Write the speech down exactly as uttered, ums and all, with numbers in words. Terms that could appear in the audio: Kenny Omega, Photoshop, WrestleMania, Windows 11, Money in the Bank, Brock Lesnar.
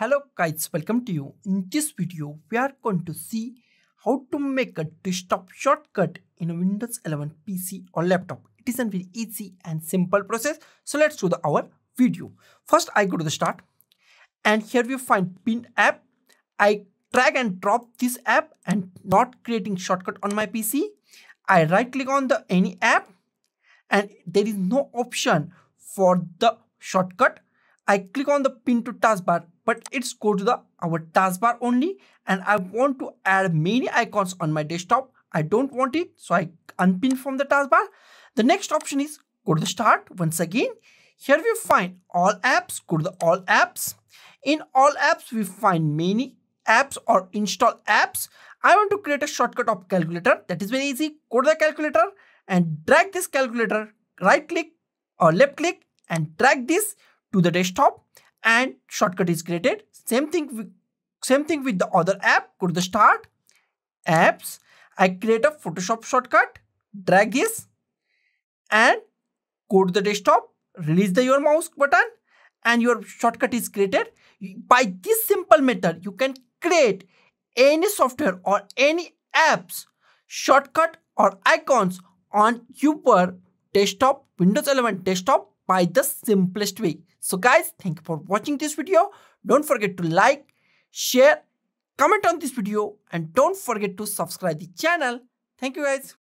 Hello guys, welcome to you. In this video, we are going to see how to make a desktop shortcut in a Windows eleven P C or laptop. It is a very easy and simple process. So let's do the our video. First, I go to the start and here we find pin app. I drag and drop this app and not creating shortcut on my P C. I right click on the any app and there is no option for the shortcut. I click on the pin to taskbar, but it's go to the our taskbar only, and I want to add many icons on my desktop. I don't want it, so I unpin from the taskbar. The next option is go to the start once again. Here we find all apps, go to the all apps. In all apps, we find many apps or install apps. I want to create a shortcut of calculator. That is very easy. Go to the calculator and drag this calculator, right click or left click and drag this to the desktop and shortcut is created. Same thing with, same thing with the other app. Go to the start, apps. I create a Photoshop shortcut, drag this and go to the desktop, release the your mouse button and your shortcut is created. By this simple method, you can create any software or any apps, shortcut or icons on your desktop, Windows eleven desktop by the simplest way. So guys, thank you for watching this video. Don't forget to like, share, comment on this video and don't forget to subscribe the channel. Thank you guys.